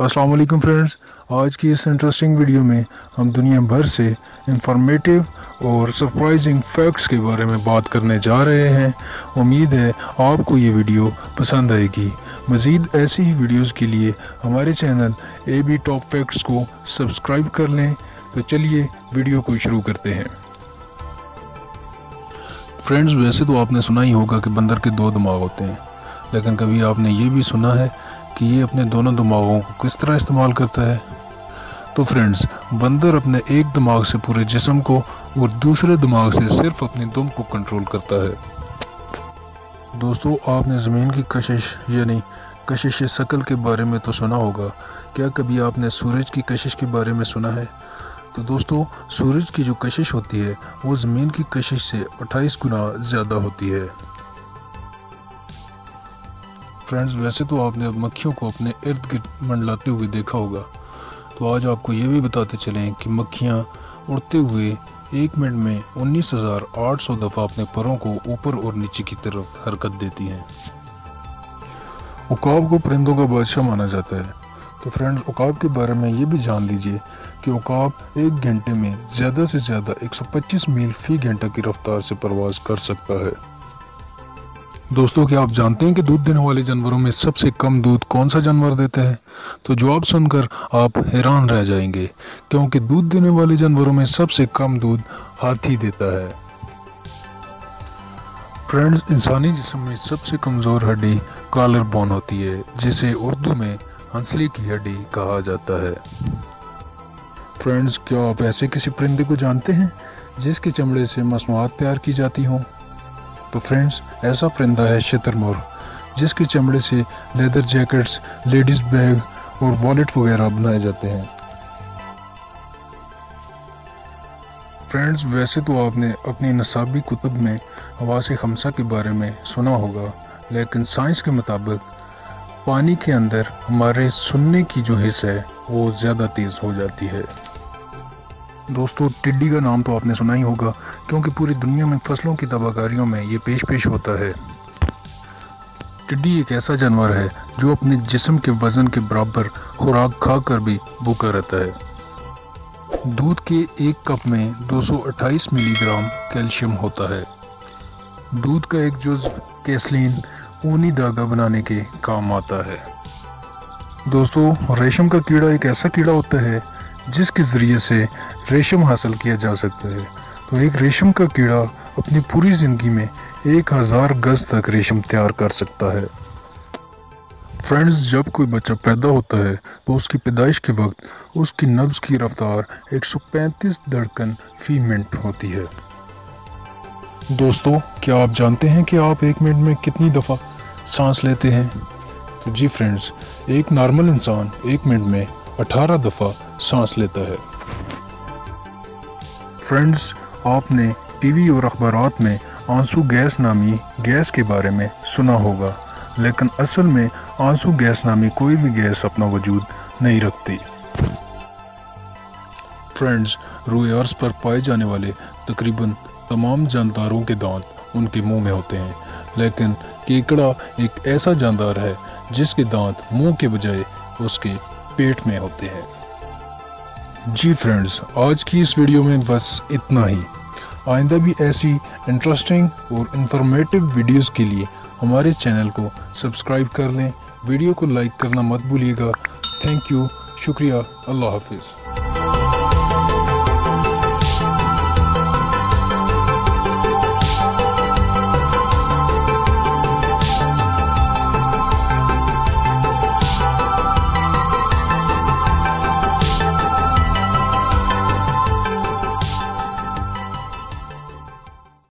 अस्सलाम वालेकुम फ्रेंड्स, आज की इस इंटरेस्टिंग वीडियो में हम दुनिया भर से इंफॉर्मेटिव और सरप्राइजिंग फैक्ट्स के बारे में बात करने जा रहे हैं। उम्मीद है आपको ये वीडियो पसंद आएगी। मज़ीद ऐसी ही वीडियोस के लिए हमारे चैनल AB टॉप फैक्ट्स को सब्सक्राइब कर लें। तो चलिए वीडियो को शुरू करते हैं। फ्रेंड्स, वैसे तो आपने सुना ही होगा कि बंदर के दो दिमाग होते हैं, लेकिन कभी आपने ये भी सुना है कि ये अपने दोनों दिमागों को किस तरह इस्तेमाल करता है? तो फ्रेंड्स, बंदर अपने एक दिमाग से पूरे जिस्म को और दूसरे दिमाग से सिर्फ अपने दम को कंट्रोल करता है। दोस्तों, आपने ज़मीन की कशिश यानी कशिश शकल के बारे में तो सुना होगा, क्या कभी आपने सूरज की कशिश के बारे में सुना है? तो दोस्तों, सूरज की जो कशिश होती है वो ज़मीन की कशिश से 28 गुना ज़्यादा होती है। फ्रेंड्स, वैसे तो आपने मक्खियों को अपने इर्द गिर्द मंडलाते हुए देखा होगा, तो आज आपको ये भी बताते चलें कि मक्खियाँ उड़ते हुए एक मिनट में 19,800 दफ़ा अपने परों को ऊपर और नीचे की तरफ हरकत देती हैं। उकाब को परिंदों का बादशाह माना जाता है। तो फ्रेंड्स, उकाब के बारे में ये भी जान लीजिए कि उकाब एक घंटे में ज़्यादा से ज़्यादा 125 मील फ़ी घंटा की रफ्तार से परवाज़ कर सकता है। दोस्तों, क्या आप जानते हैं कि दूध देने वाले जानवरों में सबसे कम दूध कौन सा जानवर देता है? तो जवाब सुनकर आप हैरान रह जाएंगे, क्योंकि दूध देने वाले जानवरों में सबसे कम दूध हाथी देता है। फ्रेंड्स, इंसानी जिस्म में सबसे कमज़ोर हड्डी कॉलर बोन होती है, जिसे उर्दू में हंसली की हड्डी कहा जाता है। फ्रेंड्स, क्या आप ऐसे किसी परिंदे को जानते हैं जिसके चमड़े से मसनूआत तैयार की जाती हों? तो फ्रेंड्स, ऐसा परिंदा है शतरमोर, जिसके चमड़े से लेदर जैकेट्स, लेडीज़ बैग और वॉलेट वगैरह बनाए जाते हैं। फ्रेंड्स, वैसे तो आपने अपनी नसाबी कुतब में हवास खमसा के बारे में सुना होगा, लेकिन साइंस के मुताबिक पानी के अंदर हमारे सुनने की जो हिस्सा है वो ज़्यादा तेज़ हो जाती है। दोस्तों, टिड्डी का नाम तो आपने सुना ही होगा, क्योंकि पूरी दुनिया में फसलों की तबाहकारियों में ये पेश होता है। टिड्डी एक ऐसा जानवर है जो अपने जिस्म के वज़न के बराबर खुराक खाकर भी भूखा रहता है। दूध के एक कप में 228 मिलीग्राम कैल्शियम होता है। दूध का एक जुज़ कैसलिन ऊनी धागा बनाने के काम आता है। दोस्तों, रेशम का कीड़ा एक ऐसा कीड़ा होता है जिसके ज़रिए से रेशम हासिल किया जा सकता है। तो एक रेशम का कीड़ा अपनी पूरी ज़िंदगी में 1000 गज तक रेशम तैयार कर सकता है। फ्रेंड्स, जब कोई बच्चा पैदा होता है तो उसकी पैदाइश के वक्त उसकी नब्ज़ की रफ़्तार 135 धड़कन फ़ी मिनट होती है। दोस्तों, क्या आप जानते हैं कि आप एक मिनट में कितनी दफ़ा सांस लेते हैं? तो जी फ्रेंड्स, एक नॉर्मल इंसान एक मिनट में 18 दफ़ा सांस लेता है। फ्रेंड्स, आपने टीवी और अखबारात में आंसू गैस नामी गैस के बारे में सुना होगा, लेकिन असल में आंसू गैस नामी कोई भी गैस अपना वजूद नहीं रखती। फ्रेंड्स, रूए अर्ज पर पाए जाने वाले तकरीबन तमाम जानदारों के दांत उनके मुंह में होते हैं, लेकिन केकड़ा एक ऐसा जानदार है जिसके दांत मुंह के बजाय उसके पेट में होते हैं। जी फ्रेंड्स, आज की इस वीडियो में बस इतना ही। आइंदा भी ऐसी इंटरेस्टिंग और इंफॉर्मेटिव वीडियोस के लिए हमारे चैनल को सब्सक्राइब कर लें। वीडियो को लाइक करना मत भूलिएगा। थैंक यू, शुक्रिया, अल्लाह हाफिज़।